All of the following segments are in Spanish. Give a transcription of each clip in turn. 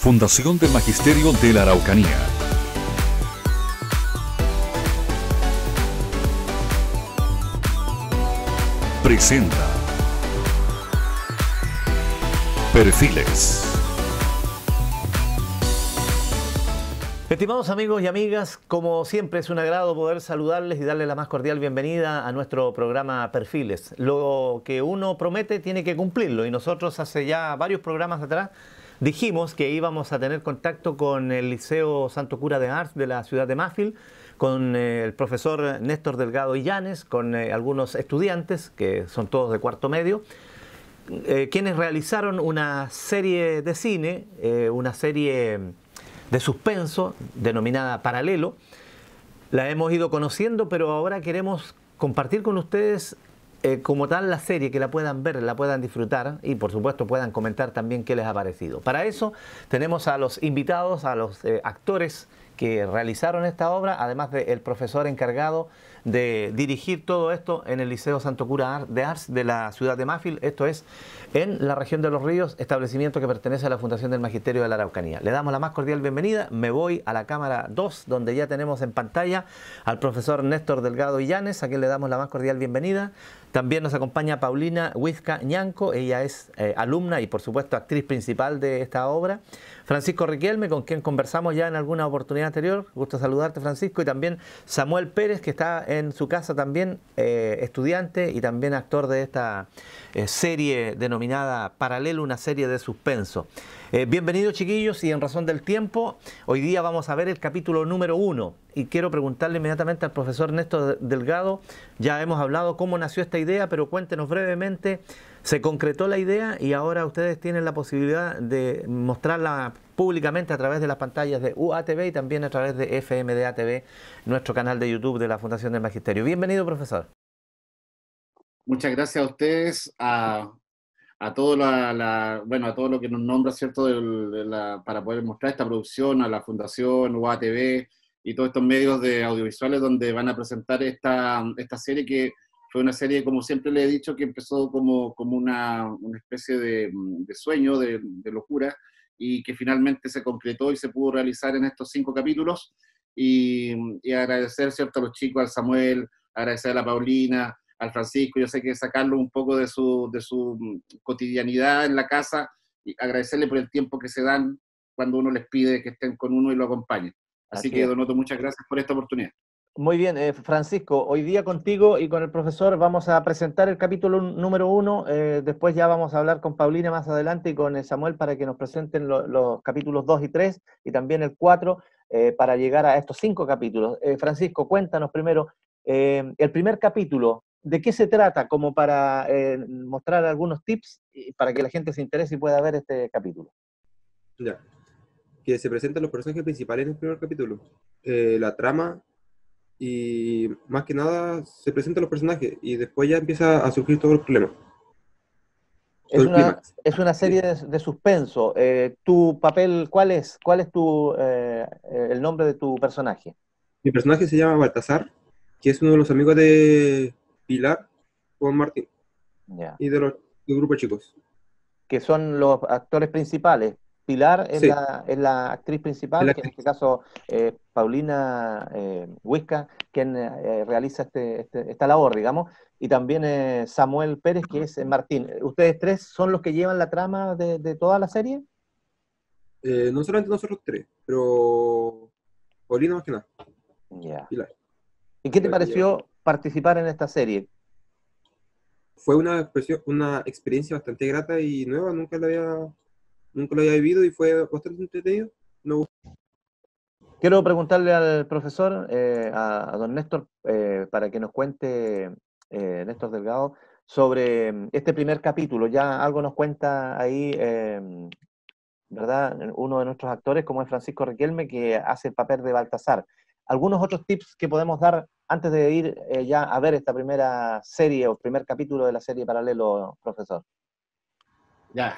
Fundación del Magisterio de la Araucanía. Presenta Perfiles. Estimados amigos y amigas, como siempre es un agrado poder saludarles y darles la más cordial bienvenida a nuestro programa Perfiles. Lo que uno promete tiene que cumplirlo, y nosotros hace ya varios programas atrás dijimos que íbamos a tener contacto con el Liceo Santo Cura de Ars de la ciudad de Mafil, con el profesor Néstor Delgado Illanes, con algunos estudiantes que son todos de cuarto medio, quienes realizaron una serie de cine, una serie de suspenso denominada Paralelo. La hemos ido conociendo, pero ahora queremos compartir con ustedes como tal la serie, que la puedan ver, la puedan disfrutar y por supuesto puedan comentar también qué les ha parecido. Para eso tenemos a los invitados, a los actores que realizaron esta obra, además del profesor encargado de dirigir todo esto en el Liceo Santo Cura de Ars de la ciudad de Mafil, esto es en la región de Los Ríos, establecimiento que pertenece a la Fundación del Magisterio de la Araucanía. Le damos la más cordial bienvenida. Me voy a la cámara 2, donde ya tenemos en pantalla al profesor Néstor Delgado Illanes, a quien le damos la más cordial bienvenida. También nos acompaña Paulina Huiscañanco, ella es alumna y por supuesto actriz principal de esta obra. Francisco Riquelme, con quien conversamos ya en alguna oportunidad anterior, gusto saludarte, Francisco. Y también Samuel Pérez, que está en su casa también, estudiante y también actor de esta serie denominada Paralelo, una serie de suspenso. Bienvenidos, chiquillos, y en razón del tiempo, hoy día vamos a ver el capítulo número 1. Y quiero preguntarle inmediatamente al profesor Néstor Delgado, ya hemos hablado cómo nació esta idea, pero cuéntenos brevemente, se concretó la idea y ahora ustedes tienen la posibilidad de mostrarla públicamente a través de las pantallas de UATV y también a través de FMDATV, nuestro canal de YouTube de la Fundación del Magisterio. Bienvenido, profesor. Muchas gracias a ustedes, a todo lo que nos nombra, ¿cierto?, para poder mostrar esta producción, a la Fundación, UATV y todos estos medios de audiovisuales donde van a presentar esta serie, que fue una serie, como siempre le he dicho, que empezó como una especie de sueño, de locura, y que finalmente se concretó y se pudo realizar en estos 5 capítulos. Y agradecer, ¿cierto?, a los chicos, al Samuel, agradecer a la Paulina, al Francisco. Yo sé que sacarlo un poco de su cotidianidad en la casa y agradecerle por el tiempo que se dan cuando uno les pide que estén con uno y lo acompañen. Así que, Donato, muchas gracias por esta oportunidad. Muy bien, Francisco, hoy día contigo y con el profesor vamos a presentar el capítulo número 1, después ya vamos a hablar con Paulina más adelante y con Samuel para que nos presenten los capítulos 2 y 3 y también el 4 para llegar a estos 5 capítulos. Francisco, cuéntanos primero, el primer capítulo, ¿de qué se trata? Como para mostrar algunos tips para que la gente se interese y pueda ver este capítulo. Ya, que se presentan los personajes principales en el primer capítulo. La trama, y más que nada se presentan los personajes, y después ya empieza a surgir todo el problema. Es una serie de suspenso. ¿Tu papel cuál es? ¿Cuál es el nombre de tu personaje? Mi personaje se llama Baltasar, que es uno de los amigos de Pilar, Juan Martín, yeah, y del grupo de chicos. Que son los actores principales. Pilar es, sí, la actriz principal, que en este caso Paulina Huisca, quien realiza esta labor, digamos, y también Samuel Pérez, que es Martín. ¿Ustedes tres son los que llevan la trama de toda la serie? No solamente nosotros tres, pero Paulina más que nada. Yeah. Pilar. ¿Y qué te pareció participar en esta serie? Fue una experiencia bastante grata y nueva, nunca lo había vivido y fue bastante entretenido. No. Quiero preguntarle al profesor, a don Néstor, para que nos cuente, Néstor Delgado, sobre este primer capítulo. Ya algo nos cuenta ahí, ¿verdad?, uno de nuestros actores, como es Francisco Riquelme, que hace el papel de Baltasar. Algunos otros tips que podemos dar antes de ir ya a ver esta primera serie o primer capítulo de la serie Paralelo, profesor. Ya,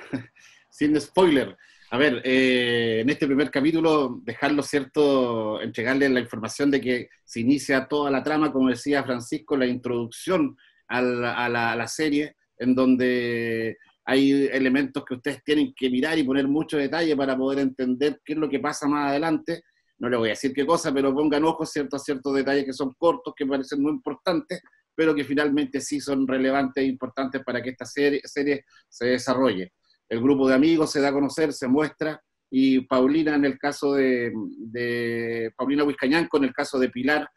sin spoiler. A ver, en este primer capítulo, dejarlo, ¿cierto?, entregarle la información de que se inicia toda la trama, como decía Francisco, la introducción a la serie, en donde hay elementos que ustedes tienen que mirar y poner mucho detalle para poder entender qué es lo que pasa más adelante. No les voy a decir qué cosa, pero pongan ojo ciertos detalles que son cortos, que parecen muy importantes, pero que finalmente sí son relevantes e importantes para que esta serie se desarrolle. El grupo de amigos se da a conocer, se muestra, y Paulina, en el caso de Paulina Huiscañanco, en el caso de Pilar,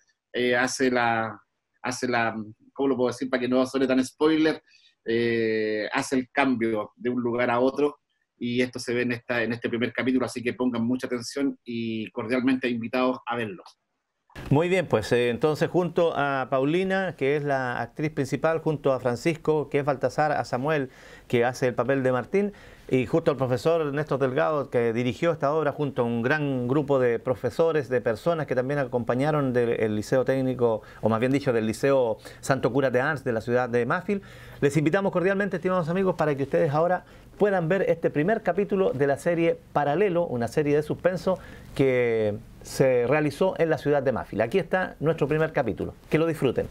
hace la, ¿cómo lo puedo decir para que no suene tan spoiler? Hace el cambio de un lugar a otro, y esto se ve en este primer capítulo, así que pongan mucha atención y cordialmente invitados a verlo. Muy bien, pues entonces junto a Paulina, que es la actriz principal, junto a Francisco, que es Baltasar, a Samuel, que hace el papel de Martín, y justo al profesor Néstor Delgado, que dirigió esta obra junto a un gran grupo de profesores, de personas que también acompañaron del Liceo Técnico, o más bien dicho, del Liceo Santo Cura de Ars de la ciudad de Mafil. Les invitamos cordialmente, estimados amigos, para que ustedes ahora puedan ver este primer capítulo de la serie Paralelo, una serie de suspenso que se realizó en la ciudad de Mafil. Aquí está nuestro primer capítulo. Que lo disfruten.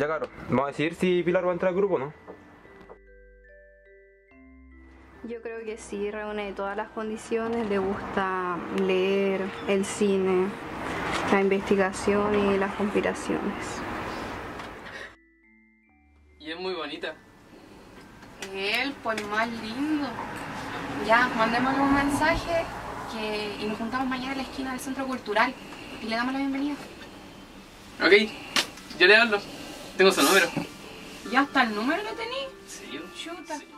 Ya claro, vamos a decidir si Pilar va a entrar al grupo o no. Yo creo que sí, reúne todas las condiciones, le gusta leer, el cine, la investigación y las conspiraciones. Y es muy bonita. Él, pues más lindo. Ya, mandémosle un mensaje y nos juntamos mañana en la esquina del Centro Cultural y le damos la bienvenida. Ok, yo le hablo. Tengo su número. ¿Ya hasta el número lo tení? Sí. Chuta. Sí.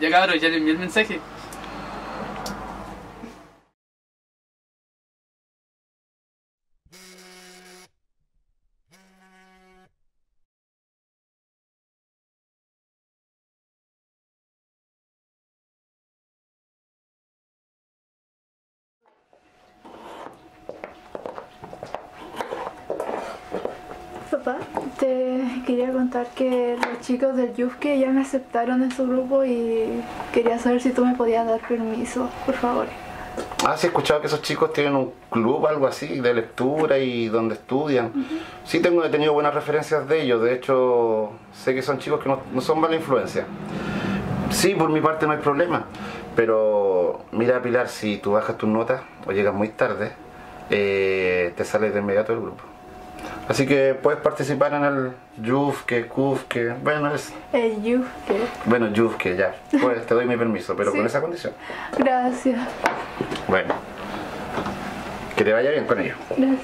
Ya cabrón, ya le envié el mensaje. Papá, te quería contar que los chicos del Yufque ya me aceptaron en su grupo y quería saber si tú me podías dar permiso, por favor. Ah, sí, he escuchado que esos chicos tienen un club, algo así, de lectura y donde estudian. Sí, he tenido buenas referencias de ellos, de hecho, sé que son chicos que no son mala influencia. Sí, por mi parte no hay problema, pero mira Pilar, si tú bajas tus notas o llegas muy tarde, te sales de inmediato del grupo. Así que puedes participar en el Yufque, Cufque, bueno es... El Yufque. Bueno, Yufque, ya. Pues te doy mi permiso, pero sí, con esa condición. Gracias. Bueno. Que te vaya bien con ello. Gracias.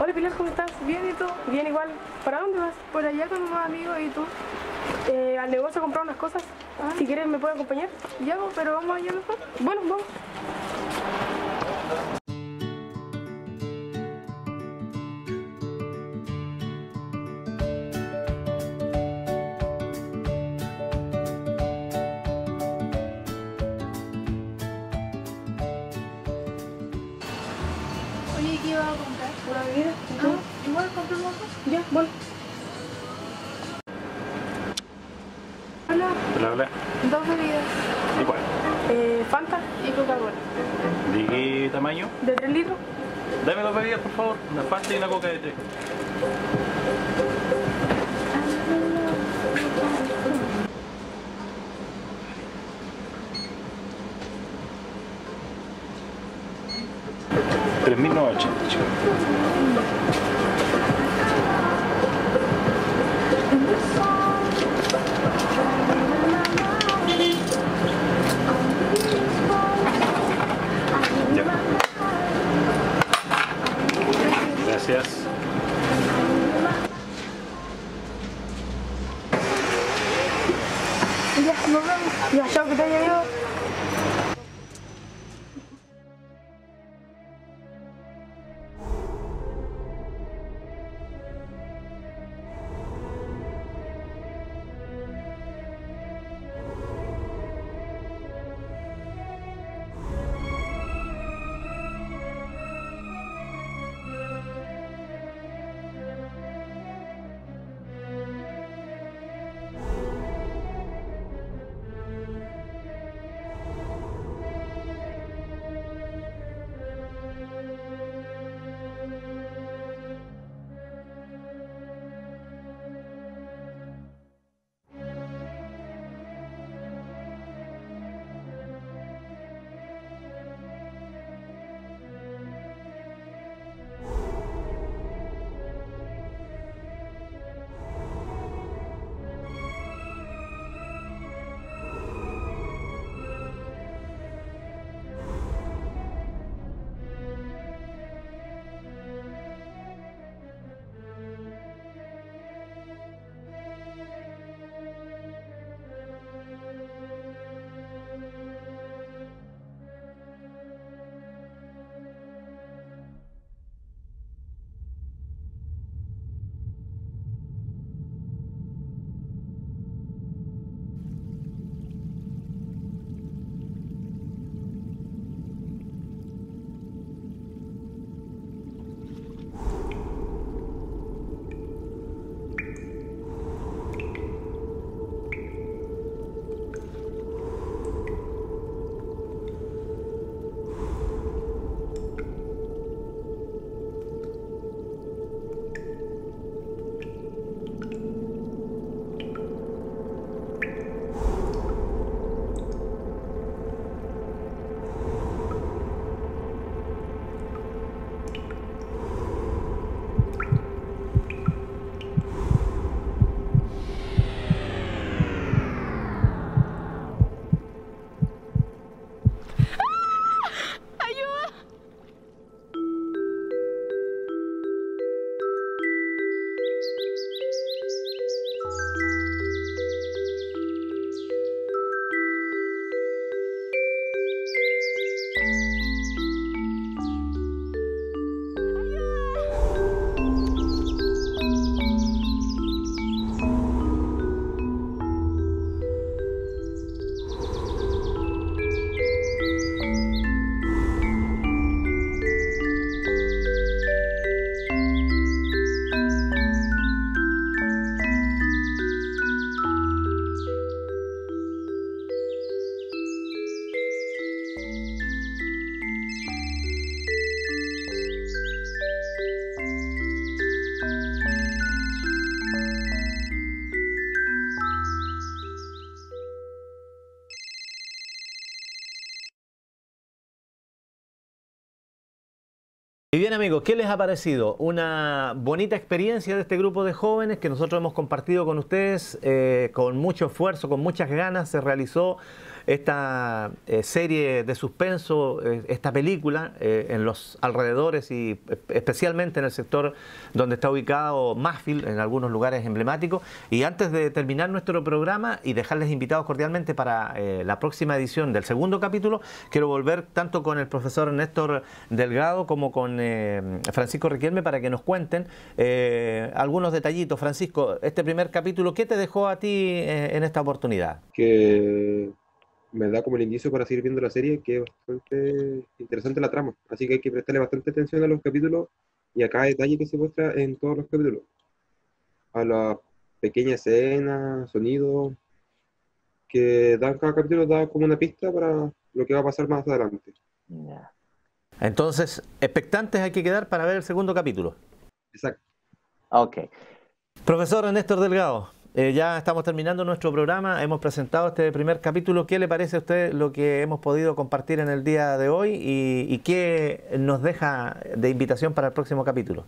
Hola Pilar, ¿cómo estás? Bien, ¿y tú? Bien igual. ¿Para dónde vas? Por allá con unos amigos, ¿y tú? Al negocio a comprar unas cosas. Ah. Si quieres me puedes acompañar. Ya, pero vamos allá mejor. Bueno, vamos. Ya, bueno. Hola. Hola, hola. Dos bebidas. ¿Y cuál? Fanta y Coca-Cola. ¿De qué tamaño? De 3 litros. Dame dos bebidas, por favor. Una Fanta y una Coca de 3. $3.980. Gracias. Ya, nos vemos. Ya, chao, que te haya ido. Y bien amigos, ¿qué les ha parecido? Una bonita experiencia de este grupo de jóvenes que nosotros hemos compartido con ustedes, con mucho esfuerzo, con muchas ganas se realizó esta serie de suspenso, esta película en los alrededores y especialmente en el sector donde está ubicado Mafil, en algunos lugares emblemáticos. Y antes de terminar nuestro programa y dejarles invitados cordialmente para la próxima edición del segundo capítulo, quiero volver tanto con el profesor Néstor Delgado como con Francisco Riquelme para que nos cuenten algunos detallitos. Francisco, este primer capítulo, ¿qué te dejó a ti en esta oportunidad? Que me da como el indicio para seguir viendo la serie, que es bastante interesante la trama, así que hay que prestarle bastante atención a los capítulos y a cada detalle que se muestra en todos los capítulos, a las pequeñas escenas, sonidos que dan cada capítulo, da como una pista para lo que va a pasar más adelante. Entonces, expectantes hay que quedar para ver el segundo capítulo. Exacto. Ok. Profesor Néstor Delgado, ya estamos terminando nuestro programa, hemos presentado este primer capítulo. ¿Qué le parece a usted lo que hemos podido compartir en el día de hoy y qué nos deja de invitación para el próximo capítulo?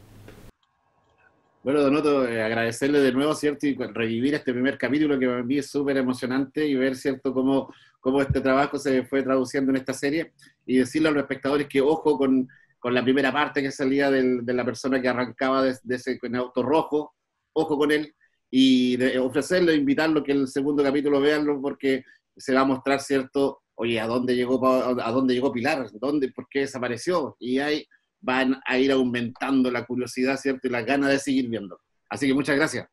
Bueno, Donato, agradecerle de nuevo, ¿cierto? Y revivir este primer capítulo que para mí es súper emocionante y ver, ¿cierto?, cómo este trabajo se fue traduciendo en esta serie y decirle a los espectadores que ojo con la primera parte que salía de la persona que arrancaba de ese con auto rojo, ojo con él. Y ofrecerlo, invitarlo que el segundo capítulo veanlo porque se va a mostrar, ¿cierto? Oye, ¿a dónde llegó Pilar? ¿Por qué desapareció? Y ahí van a ir aumentando la curiosidad, ¿cierto? Y las ganas de seguir viendo. Así que muchas gracias.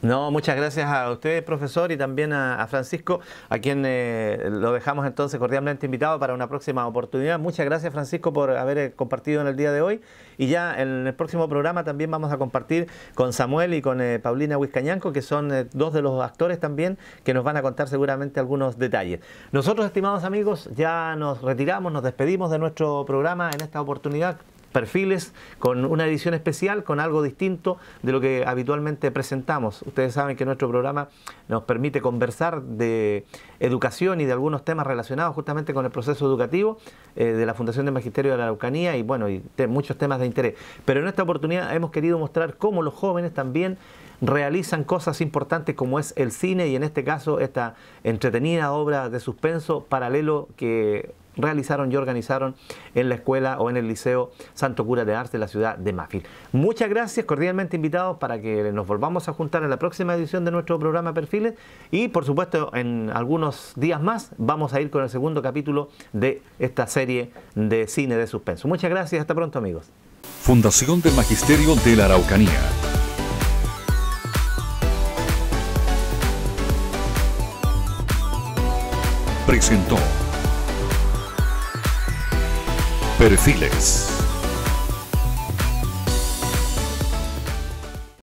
No, muchas gracias a usted, profesor, y también a Francisco, a quien lo dejamos entonces cordialmente invitado para una próxima oportunidad. Muchas gracias, Francisco, por haber compartido en el día de hoy. Y ya en el próximo programa también vamos a compartir con Samuel y con Paulina Huiscañanco, que son dos de los actores también, que nos van a contar seguramente algunos detalles. Nosotros, estimados amigos, ya nos retiramos, nos despedimos de nuestro programa en esta oportunidad. Perfiles, con una edición especial, con algo distinto de lo que habitualmente presentamos. Ustedes saben que nuestro programa nos permite conversar de educación y de algunos temas relacionados justamente con el proceso educativo de la Fundación del Magisterio de la Araucanía y bueno, muchos temas de interés. Pero en esta oportunidad hemos querido mostrar cómo los jóvenes también realizan cosas importantes como es el cine y en este caso esta entretenida obra de suspenso Paralelo que realizaron y organizaron en la escuela o en el Liceo Santo Cura de Ars de la ciudad de Mafil. Muchas gracias, cordialmente invitados para que nos volvamos a juntar en la próxima edición de nuestro programa Perfiles y por supuesto en algunos días más vamos a ir con el segundo capítulo de esta serie de cine de suspenso. Muchas gracias, hasta pronto amigos. Fundación del Magisterio de la Araucanía. Presentó Perfiles.